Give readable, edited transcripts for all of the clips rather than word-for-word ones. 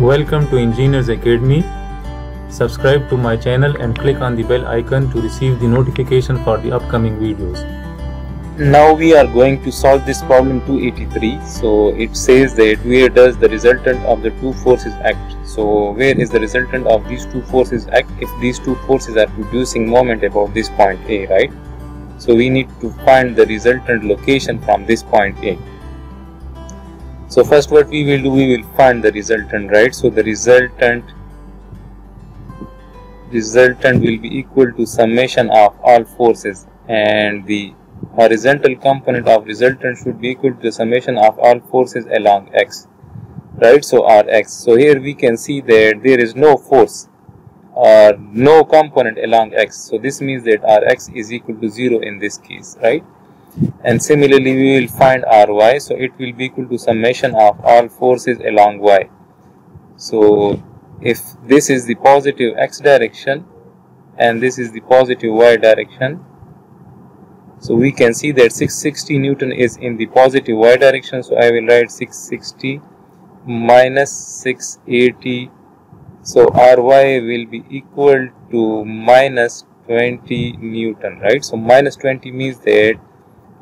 Welcome to Engineers Academy. Subscribe to my channel and click on the bell icon to receive the notification for the upcoming videos. Now we are going to solve this problem 283. So it says that where does the resultant of the two forces act? So where is the resultant of these two forces act if these two forces are producing moment about this point A, right? So we need to find the resultant location from this point A. So first what we will do, we will find the resultant, right? So the resultant will be equal to summation of all forces, and the horizontal component of resultant should be equal to the summation of all forces along x, right? So Rx. So here we can see that there is no force or no component along x. So this means that Rx is equal to 0 in this case, right? And similarly we will find Ry. So it will be equal to summation of all forces along y. So if this is the positive x direction and this is the positive y direction, so we can see that 660 Newton is in the positive y direction. So I will write 660 minus 680. So Ry will be equal to minus 20 Newton, right? So minus 20 means that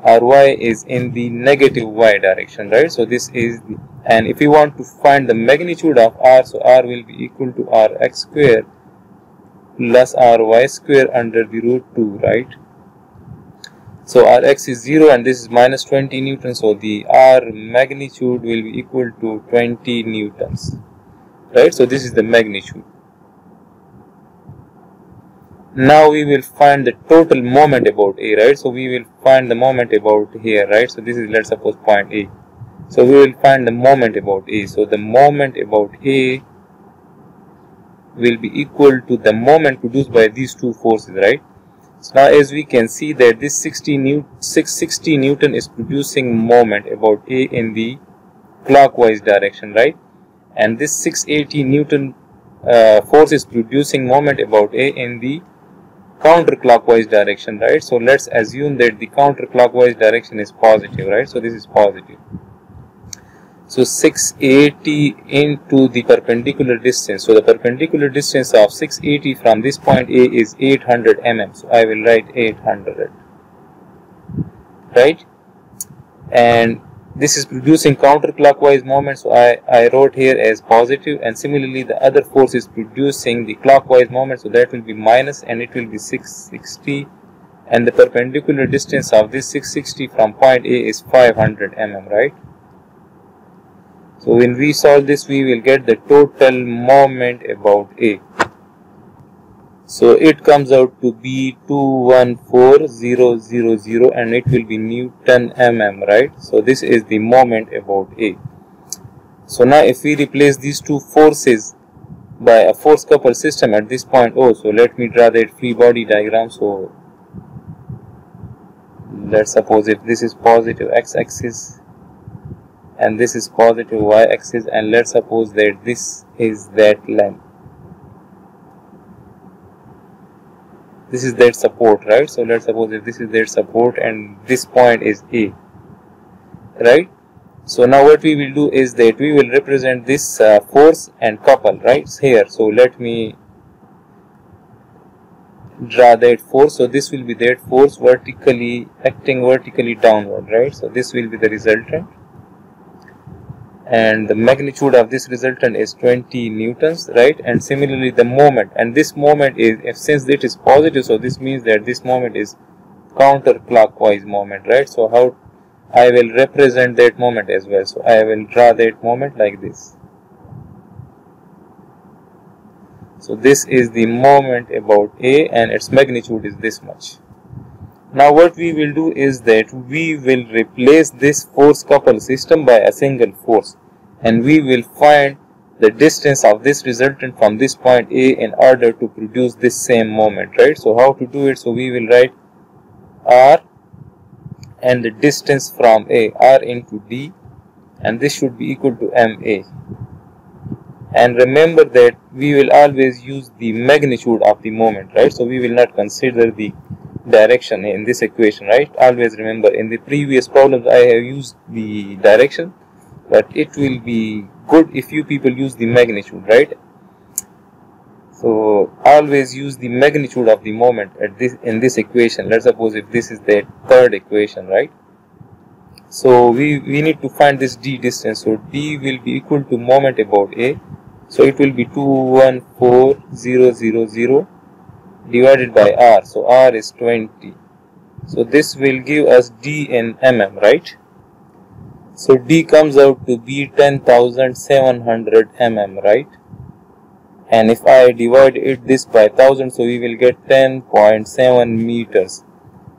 Ry is in the negative y direction, right? So this is the, and if you want to find the magnitude of R, so R will be equal to Rx square plus Ry square under the root 2, right? So Rx is 0 and this is minus 20 Newtons. So the R magnitude will be equal to 20 Newtons, right? So this is the magnitude. Now we will find the total moment about A, right? So we will find the moment about here, right? So this is, let's suppose, point A. So we will find the moment about A. So the moment about A will be equal to the moment produced by these two forces, right? So now as we can see that this 660 Newton is producing moment about A in the clockwise direction, right? And this 680 Newton force is producing moment about A in the counterclockwise direction, right? So let's assume that the counterclockwise direction is positive, right? So this is positive. So 680 into the perpendicular distance. So the perpendicular distance of 680 from this point A is 800 mm. So I will write 800, right? And this is producing counterclockwise moment. So I wrote here as positive, and similarly the other force is producing the clockwise moment. So that will be minus, and it will be 660, and the perpendicular distance of this 660 from point A is 500 mm, right? So when we solve this, we will get the total moment about A. So it comes out to be 214000, and it will be Newton mm, right? So this is the moment about A. So now if we replace these two forces by a force coupled system at this point O, so let me draw that free body diagram. So let's suppose if this is positive x-axis and this is positive y-axis, and let's suppose that this is that length. This is their support, right? So let's suppose if this is their support and this point is A, right? So now what we will do is that we will represent this force and couple, right, here. So let me draw that force. So this will be that force vertically acting vertically downward, right? So this will be the resultant, and the magnitude of this resultant is 20 Newtons, right? And similarly the moment, and this moment is, if since it is positive, so this means that this moment is counterclockwise moment, right? So how I will represent that moment as well. So I will draw that moment like this. So this is the moment about A, and its magnitude is this much. Now what we will do is that we will replace this force coupled system by a single force, and we will find the distance of this resultant from this point A in order to produce this same moment, right? So how to do it? So we will write R and the distance from A, R into D, and this should be equal to MA. And remember that we will always use the magnitude of the moment, right? So we will not consider the direction in this equation, right? Always remember, in the previous problems I have used the direction, but it will be good if you people use the magnitude, right? So always use the magnitude of the moment in this equation. Let's suppose if this is the third equation, right? So we need to find this d distance. So d will be equal to moment about a. So it will be 214,000 divided by r. So r is 20. So this will give us d in mm, right? So d comes out to be 10,700 mm, right? And if I divide this by 1000, so we will get 10.7 meters,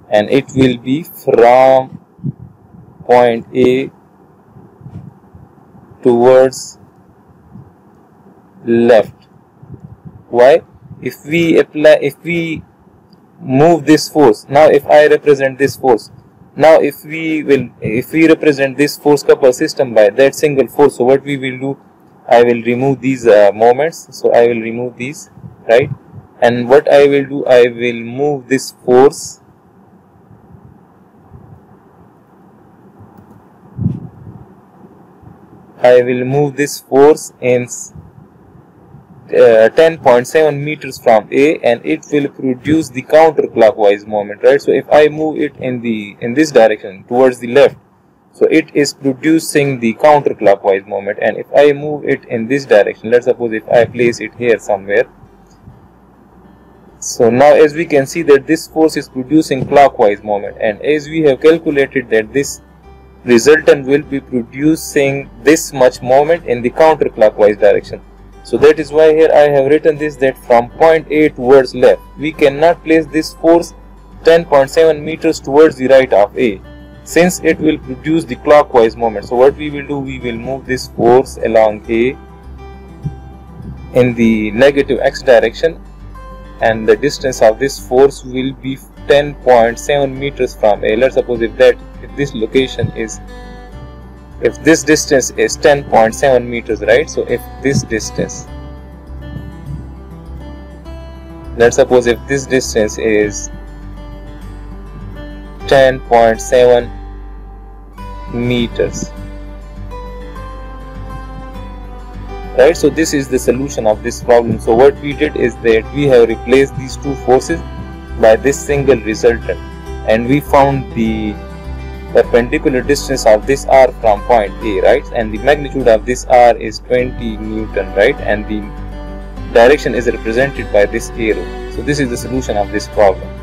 and it will be from point A towards left. Why? If we move this force, now if I represent this force, now if we represent this force coupled system by that single force, so what we will do, I will remove these moments, so I will remove these, right? And what I will do, I will move this force in 10.7 meters from A, and it will produce the counterclockwise moment, right? So if I move it in this direction towards the left, so it is producing the counterclockwise moment. And if I move it in this direction, let's suppose if I place it here somewhere, so now as we can see that this force is producing clockwise moment, and as we have calculated that this resultant will be producing this much moment in the counterclockwise direction. So that is why here I have written this, that from point A towards left, we cannot place this force 10.7 meters towards the right of A, since it will produce the clockwise moment. So what we will do, we will move this force along A in the negative x direction, and the distance of this force will be 10.7 meters from A. Let's suppose if this distance is 10.7 meters, right? So if this distance, let's suppose if this distance is 10.7 meters, right? So this is the solution of this problem. So what we did is that we have replaced these two forces by this single resultant, and we found the perpendicular distance of this r from point A, right? And the magnitude of this r is 20 newton, right? And the direction is represented by this arrow. So this is the solution of this problem.